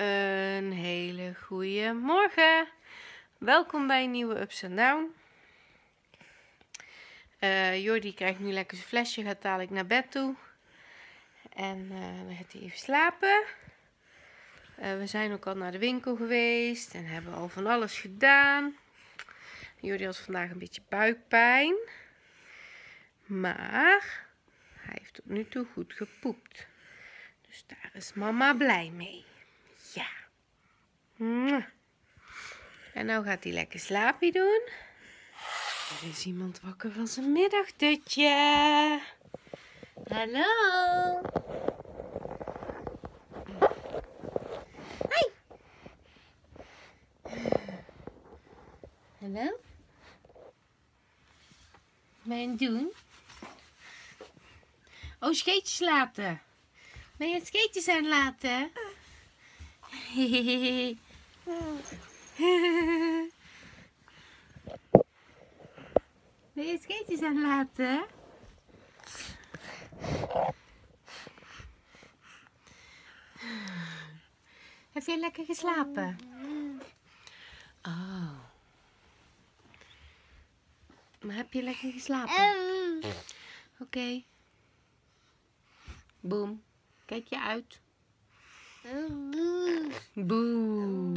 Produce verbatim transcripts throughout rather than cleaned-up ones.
Een hele goede morgen. Welkom bij een nieuwe Ups and Down. Uh, Jordi krijgt nu lekker zijn flesje, gaat dadelijk naar bed toe. En uh, dan gaat hij even slapen. Uh, we zijn ook al naar de winkel geweest en hebben al van alles gedaan. Jordi had vandaag een beetje buikpijn. Maar hij heeft tot nu toe goed gepoept. Dus daar is mama blij mee. Ja. En nou gaat hij lekker slaapje doen. Er is iemand wakker van zijn middagdutje. Hallo. Hoi. Hallo. Wat ben je aan het doen? Oh, scheetjes laten. Ben je het scheetjes aan laten? Ben je scheetjes aan laten? Heb je lekker geslapen? Oh. Maar heb je lekker geslapen? Oké. Okay. Boom. Kijk je uit. Boe.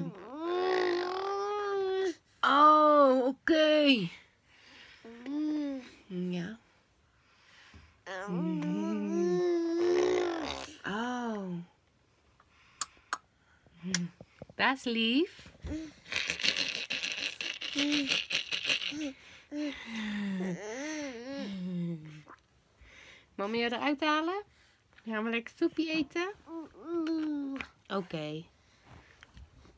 Oh, oké. Okay. Ja. Oh. Dat is lief. Mama, je eruit halen? Gaan we lekker soepje eten? Oké. Okay.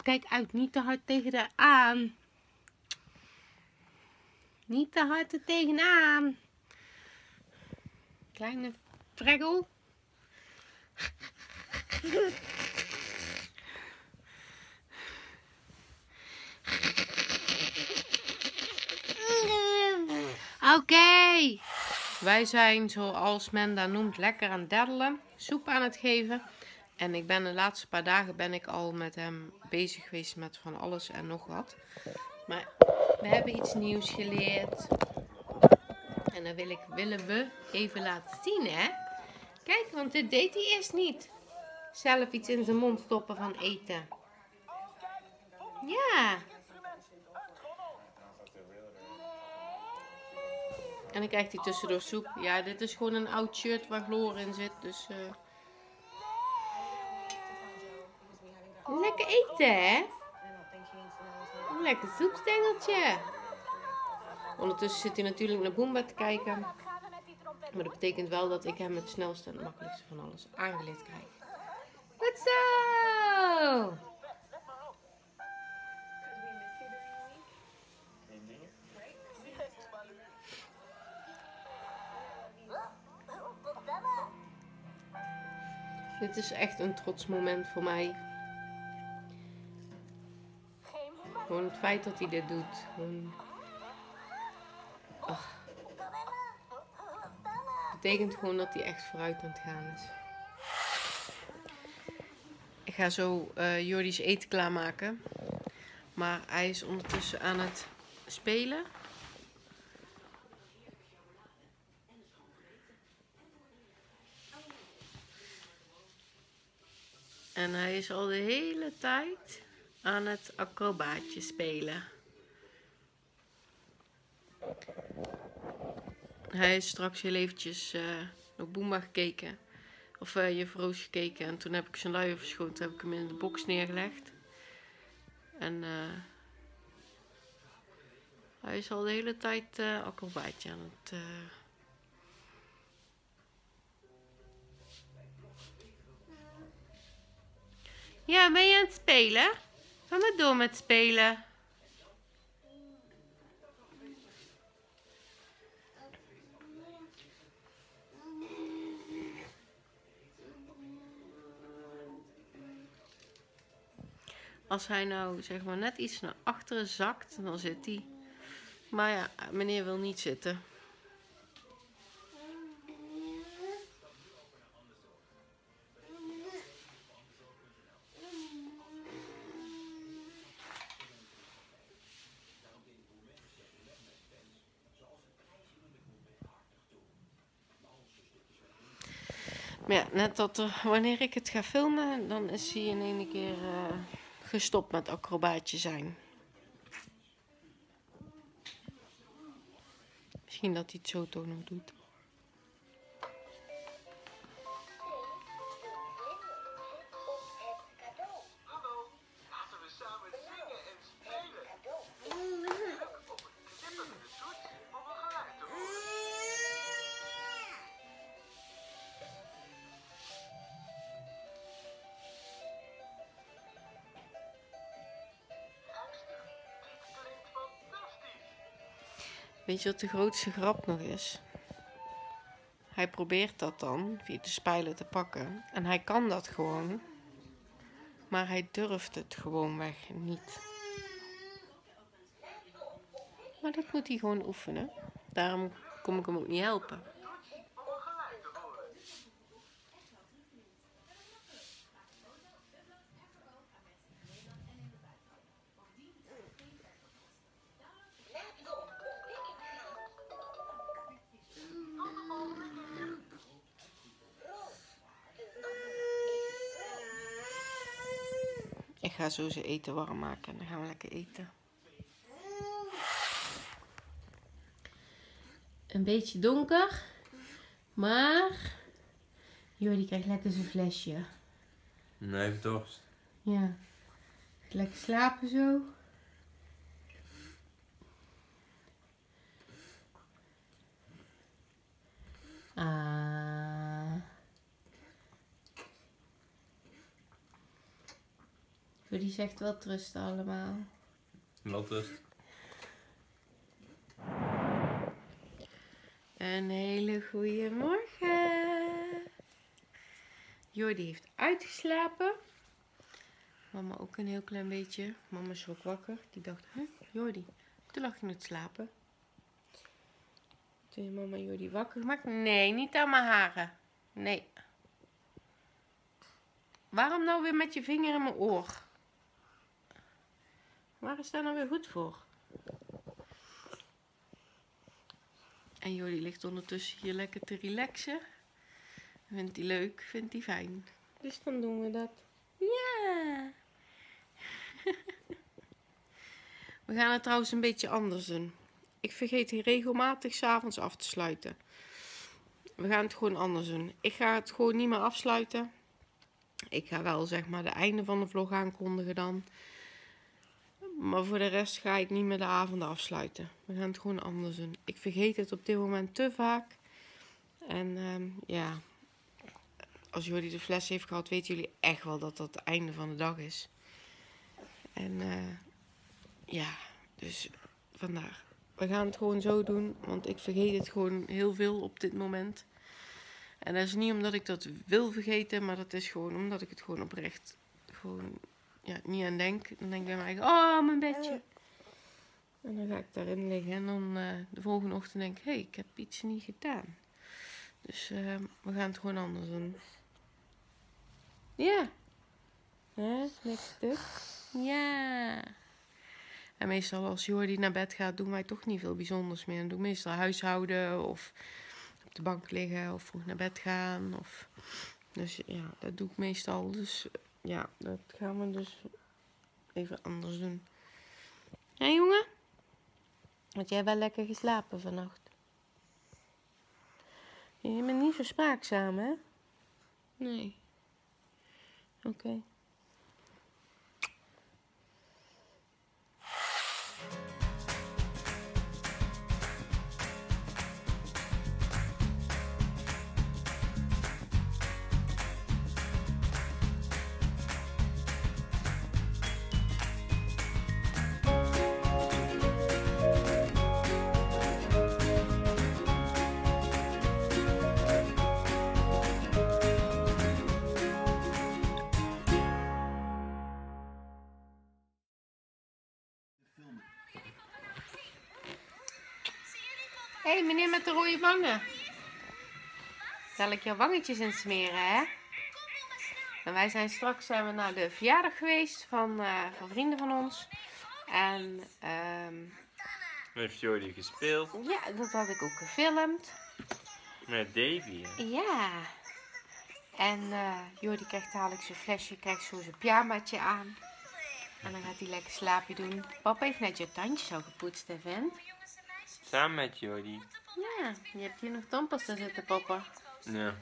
Kijk uit, niet te hard tegen de aan. Niet te hard er tegenaan. Kleine freggel. Oké. Okay. Wij zijn, zoals men dat noemt, lekker aan het daddelen. Soep aan het geven. En ik ben de laatste paar dagen ben ik al met hem bezig geweest met van alles en nog wat. Maar we hebben iets nieuws geleerd. En dat wil ik, willen we even laten zien, hè. Kijk, want dit deed hij eerst niet. Zelf iets in zijn mond stoppen van eten. Ja. En dan krijgt hij tussendoor soep. Ja, dit is gewoon een oud shirt waar chloor in zit. Dus... Uh... lekker eten, hè? Een lekker soepstengeltje. Ondertussen zit hij natuurlijk naar Bumba te kijken. Maar dat betekent wel dat ik hem het snelste en makkelijkste van alles aangeleerd krijg. Goed zo! Dit is echt een trots moment voor mij. Gewoon het feit dat hij dit doet. Gewoon... oh. Dat betekent gewoon dat hij echt vooruit aan het gaan is. Ik ga zo uh, Jordi's eten klaarmaken. Maar hij is ondertussen aan het spelen. En hij is al de hele tijd aan het acrobaatje spelen. Hij is straks heel eventjes uh, naar Bumba gekeken. Of uh, Jufferoos gekeken. En toen heb ik zijn luier verschoten. Heb ik hem in de box neergelegd. En uh, hij is al de hele tijd uh, acrobaatje aan het... Uh, ja, ben je aan het spelen? Ga maar door met spelen. Als hij nou zeg maar net iets naar achteren zakt, dan zit hij. Maar ja, meneer wil niet zitten. Maar ja, net dat er, wanneer ik het ga filmen, dan is hij in één keer uh, gestopt met acrobaatje zijn. Misschien dat hij het zo toch nog doet. Weet je wat de grootste grap nog is? Hij probeert dat dan, via de spijlen te pakken. En hij kan dat gewoon. Maar hij durft het gewoonweg niet. Maar dat moet hij gewoon oefenen. Daarom kom ik hem ook niet helpen. Ik ga zo ze eten warm maken en dan gaan we lekker eten. Een beetje donker, maar Jordi krijgt lekker zijn flesje. Nee, even dorst. Ja, lekker slapen zo. Ah. Die zegt wel trusten allemaal. Wel trust. Een hele goede morgen. Jordi heeft uitgeslapen. Mama ook een heel klein beetje. Mama is ook wakker. Die dacht, huh, Jordi, toen lag je nog te slapen. Toen heeft mama Jordi wakker gemaakt. Nee, niet aan mijn haren. Nee. Waarom nou weer met je vinger in mijn oor? Waar is daar nou weer goed voor? En Jordi ligt ondertussen hier lekker te relaxen. Vindt hij leuk, vindt hij fijn. Dus dan doen we dat. Ja! We gaan het trouwens een beetje anders doen. Ik vergeet hier regelmatig 's avonds af te sluiten. We gaan het gewoon anders doen. Ik ga het gewoon niet meer afsluiten. Ik ga wel zeg maar de einde van de vlog aankondigen dan. Maar voor de rest ga ik niet meer de avonden afsluiten. We gaan het gewoon anders doen. Ik vergeet het op dit moment te vaak. En um, ja, als Jordi de fles heeft gehad, weten jullie echt wel dat dat het einde van de dag is. En uh, ja, dus vandaar. We gaan het gewoon zo doen, want ik vergeet het gewoon heel veel op dit moment. En dat is niet omdat ik dat wil vergeten, maar dat is gewoon omdat ik het gewoon oprecht gewoon, ja, niet aan denk. Dan denk ik bij mij, oh, mijn bedje. En dan ga ik daarin liggen. En dan uh, de volgende ochtend denk ik, hé, hey, ik heb iets niet gedaan. Dus uh, we gaan het gewoon anders doen. Ja. Hè, niks stuk. Ja. En meestal als Jordi naar bed gaat, doen wij toch niet veel bijzonders meer. Dan doen we meestal huishouden of de bank liggen of vroeg naar bed gaan. Of... Dus ja, dat doe ik meestal. Dus ja, dat gaan we dus even anders doen. Hé hey, jongen? Want jij wel lekker geslapen vannacht. Je bent niet zo spraakzaam, hè? Nee. Oké. Okay. Hé, hey, meneer met de rode wangen. Zal ik jouw wangetjes in smeren, hè? En wij zijn straks zijn we naar de verjaardag geweest van, uh, van vrienden van ons. En um... heeft Jordi gespeeld? Ja, dat had ik ook gefilmd. Met Davy, hè? Ja. En uh, Jordi krijgt dadelijk zijn flesje, krijgt zo zijn pyjamaatje aan. En dan gaat hij lekker slaapje doen. Papa heeft net je tandjes al gepoetst, hè, vent? Samen met Jordi. Ja, je hebt hier nog tandpasta zitten, papa. Ja.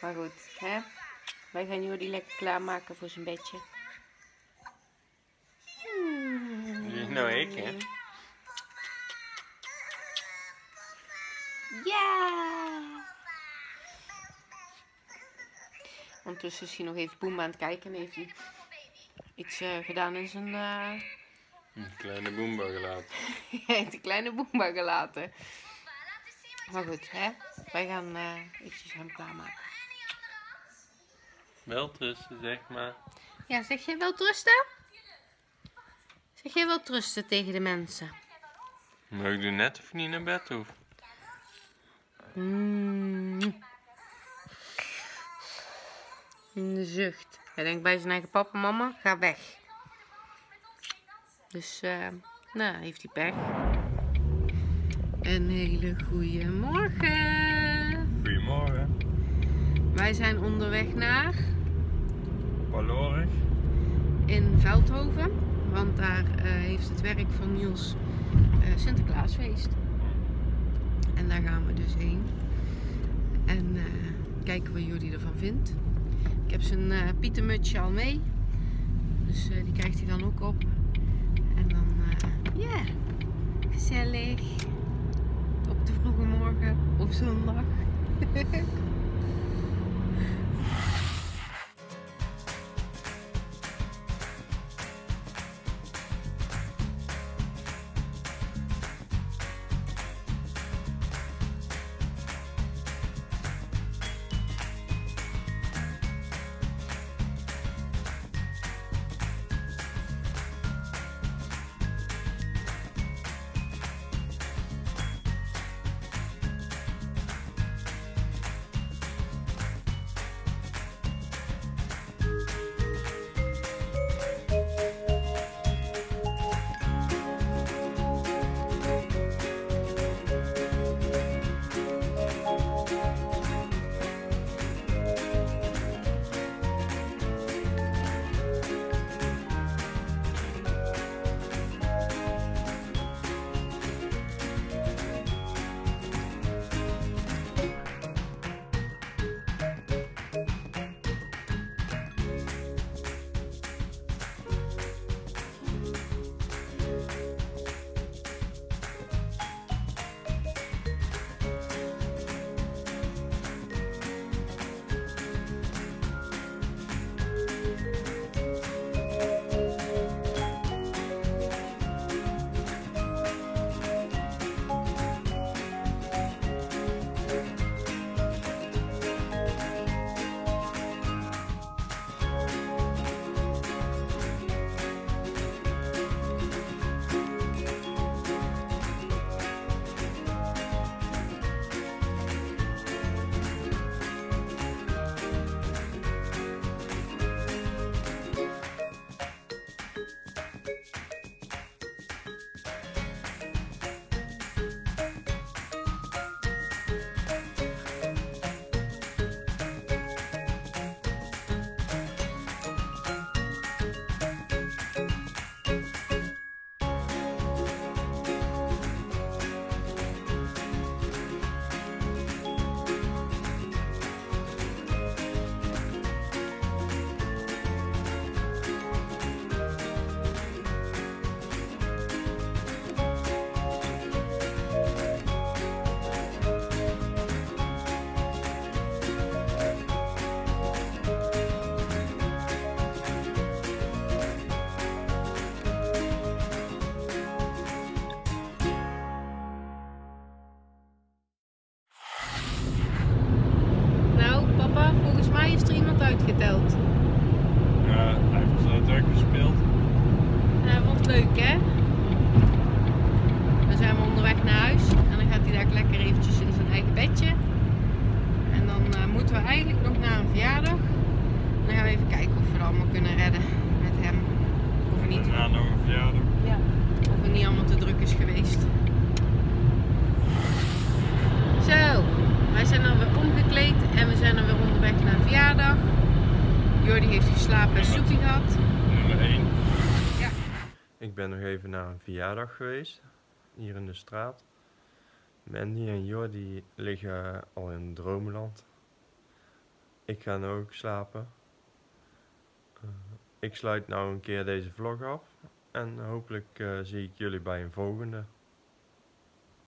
Maar goed, hè? Wij gaan Jordi lekker klaarmaken voor zijn bedje. Hmm. Nou, ik, hè? Ja! Ondertussen is hij nog even Bumba aan het kijken en heeft hij iets uh, gedaan in zijn... Uh... Een kleine Bumba gelaten. Hij heeft een kleine Bumba gelaten. Maar goed, hè? Wij gaan uh, ietsjes hem klaarmaken. Welterusten, zeg maar. Ja, zeg jij welterusten? Zeg jij welterusten tegen de mensen? Maar ik doe net of je niet naar bed hoeft. Mm. In de zucht. Hij denkt bij zijn eigen papa, mama, ga weg. Dus, uh, nou, heeft hij pech. Een hele goede morgen. Goedemorgen. Wij zijn onderweg naar... Pallorig. In Veldhoven. Want daar uh, heeft het werk van Niels uh, Sinterklaasfeest. En daar gaan we dus heen. En uh, kijken wat Jordi ervan vindt. Ik heb zijn uh, pietenmutsje al mee. Dus uh, die krijgt hij dan ook op. En dan, ja, uh, yeah. Gezellig. Op de vroege morgen, op zondag. Uitgeteld. Ja, hij heeft zo druk gespeeld. Hij vond het leuk, hè? Dan zijn we onderweg naar huis en dan gaat hij daar lekker eventjes in zijn eigen bedje. En dan uh, moeten we eigenlijk nog naar een verjaardag. En dan gaan we even kijken of we het allemaal kunnen redden met hem. Of niet. Ja, nog een verjaardag. Ja. Of het niet allemaal te druk is geweest. Zo, wij zijn verjaardag. Jordi heeft geslapen en zoeking gehad. Nummer één. Ja. Ik ben nog even naar een verjaardag geweest. Hier in de straat. Mandy en Jordi liggen al in droomland. Ik ga nu ook slapen. Uh, ik sluit nou een keer deze vlog af. En hopelijk uh, zie ik jullie bij een volgende.